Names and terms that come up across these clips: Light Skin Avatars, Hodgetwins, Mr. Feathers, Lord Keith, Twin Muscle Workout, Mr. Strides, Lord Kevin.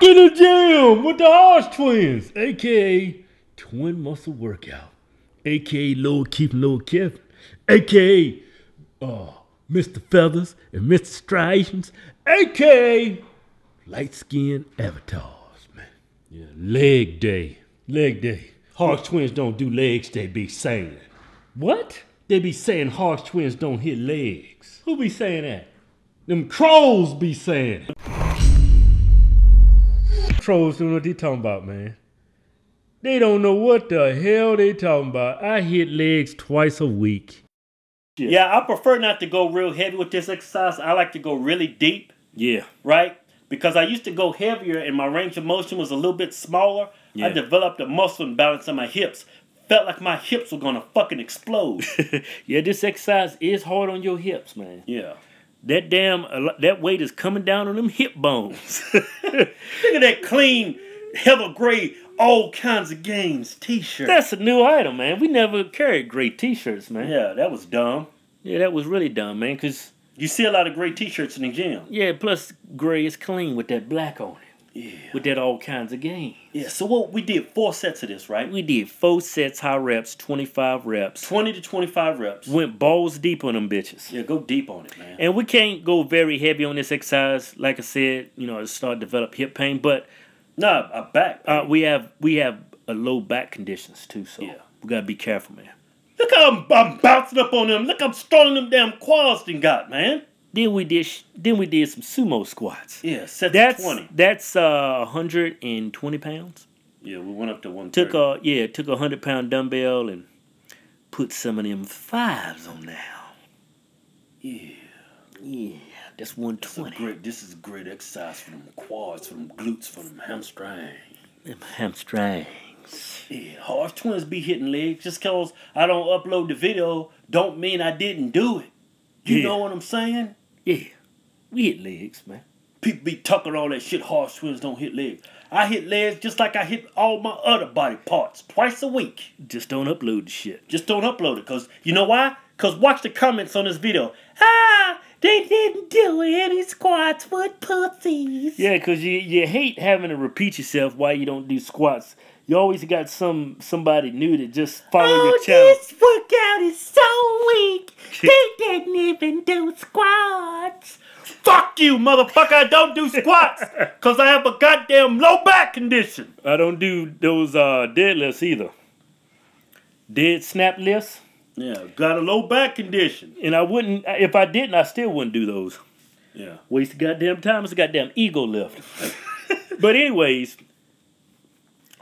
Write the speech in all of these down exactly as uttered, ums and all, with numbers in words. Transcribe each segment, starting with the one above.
back in the gym with the Hodgetwins, aka Twin Muscle Workout, aka Lord Keith and Lord Kevin, aka uh, Mister Feathers and Mister Strides, aka Light Skin Avatars, man. Yeah, leg day, leg day. Hodgetwins don't do legs, they be saying. What? They be saying Hodgetwins don't hit legs. Who be saying that? Them crows be saying. Trolls don't know what they talking about, man. They don't know what the hell they talking about. I hit legs twice a week. Yeah, I prefer not to go real heavy with this exercise. I like to go really deep. Yeah. Right? Because I used to go heavier and my range of motion was a little bit smaller. Yeah. I developed a muscle imbalance in my hips. Felt like my hips were gonna fucking explode. Yeah, this exercise is hard on your hips, man. Yeah. That damn, that weight is coming down on them hip bones. Look at that clean, heather gray, all kinds of games t-shirt. That's a new item, man. We never carried gray t-shirts, man. Yeah, that was dumb. Yeah, that was really dumb, man, because... You see a lot of gray t-shirts in the gym. Yeah, plus gray is clean with that black on it. Yeah. With that all kinds of games. Yeah, so what we did four sets of this, right? We did four sets, high reps, twenty-five reps. twenty to twenty-five reps. Went balls deep on them bitches. Yeah, go deep on it, man. And we can't go very heavy on this exercise. Like I said, you know, it'll start to develop hip pain, but... No, nah, a back pain. Uh, we have we have a low back conditions, too, so yeah. We got to be careful, man. Look how I'm, I'm bouncing up on them. Look how I'm strolling them damn quads they got, man. Then we did then we did some sumo squats. Yeah, set that's, twenty. That's uh one hundred twenty pounds. Yeah, we went up to one thirty. Took a yeah, took a hundred pound dumbbell and put some of them fives on now. Yeah. Yeah, that's one twenty. That's great, this is a great exercise for them quads, for them glutes, for them hamstrings. Them hamstrings. Yeah, Hodgetwins be hitting legs. Just cause I don't upload the video don't mean I didn't do it. You yeah. know what I'm saying? Yeah. We hit legs, man. People be talking all that shit. Hodgetwins don't hit legs. I hit legs just like I hit all my other body parts twice a week. Just don't upload the shit. Just don't upload it. Because you know why? Because watch the comments on this video. Ah, they didn't do any squats with pussies. Yeah, because you, you hate having to repeat yourself why you don't do squats. You always got some somebody new to just follow oh, your channel. This workout is so weak. They didn't even do squats. Fuck you, motherfucker. I don't do squats because I have a goddamn low back condition. I don't do those uh, deadlifts either. Dead snap lifts. Yeah, got a low back condition. And I wouldn't, if I didn't, I still wouldn't do those. Yeah. Waste of goddamn time. It's a goddamn ego lift. But anyways...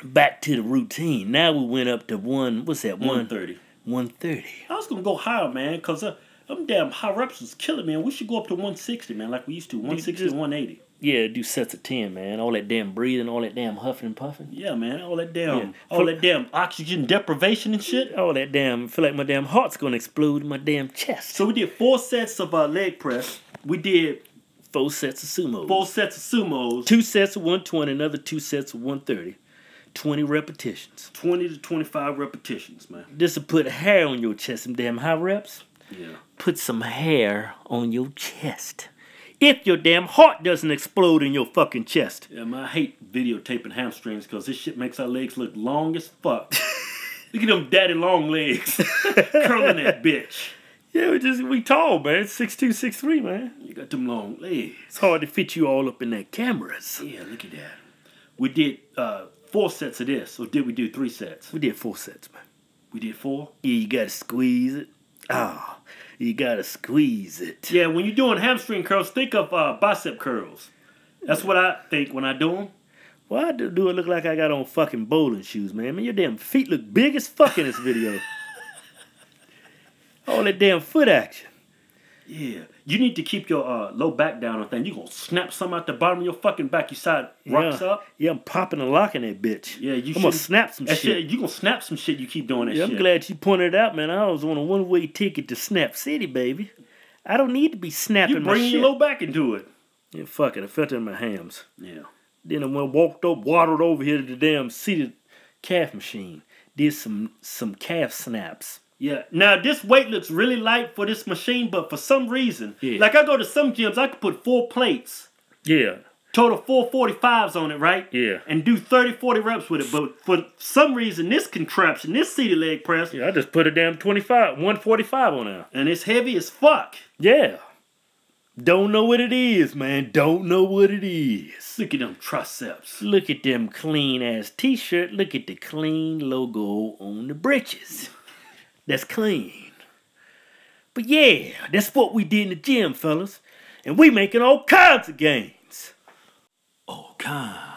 Back to the routine. Now we went up to one, what's that? one thirty. one thirty. I was going to go higher, man, because uh, them damn high reps was killing me. We should go up to one sixty, man, like we used to. one sixty to one eighty. Yeah, do sets of ten, man. All that damn breathing, all that damn huffing and puffing. Yeah, man. All that damn, yeah. all that damn oxygen deprivation and shit. All that damn, I feel like my damn heart's going to explode in my damn chest. So we did four sets of uh, leg press. We did... Four sets of sumos. Four sets of sumos. Two sets of one twenty, another two sets of one thirty. twenty repetitions. twenty to twenty-five repetitions, man. This will put hair on your chest, some damn high reps. Yeah. Put some hair on your chest. If your damn heart doesn't explode in your fucking chest. Yeah, man, I hate videotaping hamstrings because this shit makes our legs look long as fuck. Look at them daddy long legs. Curling that bitch. Yeah, we just, we tall, man. six two, six three, man. You got them long legs. It's hard to fit you all up in that cameras. Yeah, look at that. We did... uh Four sets of this, or did we do three sets? We did four sets, man. We did four? Yeah, you gotta squeeze it. Ah, oh, you gotta squeeze it. Yeah, when you're doing hamstring curls, think of uh, bicep curls. That's what I think when I do them. Why do, do it look like I got on fucking bowling shoes, man? Man, your damn feet look big as fuck in this video. All that damn foot action. Yeah, you need to keep your uh, low back down or thing. You're going to snap some out the bottom of your fucking back. Your side rocks yeah. up. Yeah, I'm popping and locking that bitch. Yeah, you I'm going to snap some shit. shit. You're going to snap some shit. You keep doing that yeah, shit. I'm glad you pointed it out, man. I was on a one-way ticket to Snap City, baby. I don't need to be snapping my shit. You bring your low back into it. Yeah, fuck it. I felt it in my hams. Yeah. Then I went, walked up, waddled over here to the damn seated calf machine. Did some, some calf snaps. Yeah. Now, this weight looks really light for this machine, but for some reason, yeah. like I go to some gyms, I can put four plates. Yeah. total four forty-fives on it, right? Yeah. And do thirty, forty reps with it. But for some reason, this contraption, this seated leg press. Yeah, I just put a damn twenty-five, one forty-five on there. And it's heavy as fuck. Yeah. Don't know what it is, man. Don't know what it is. Look at them triceps. Look at them clean ass t-shirt. Look at the clean logo on the britches. That's clean. But yeah, that's what we did in the gym, fellas. And we making all kinds of gains. All kinds.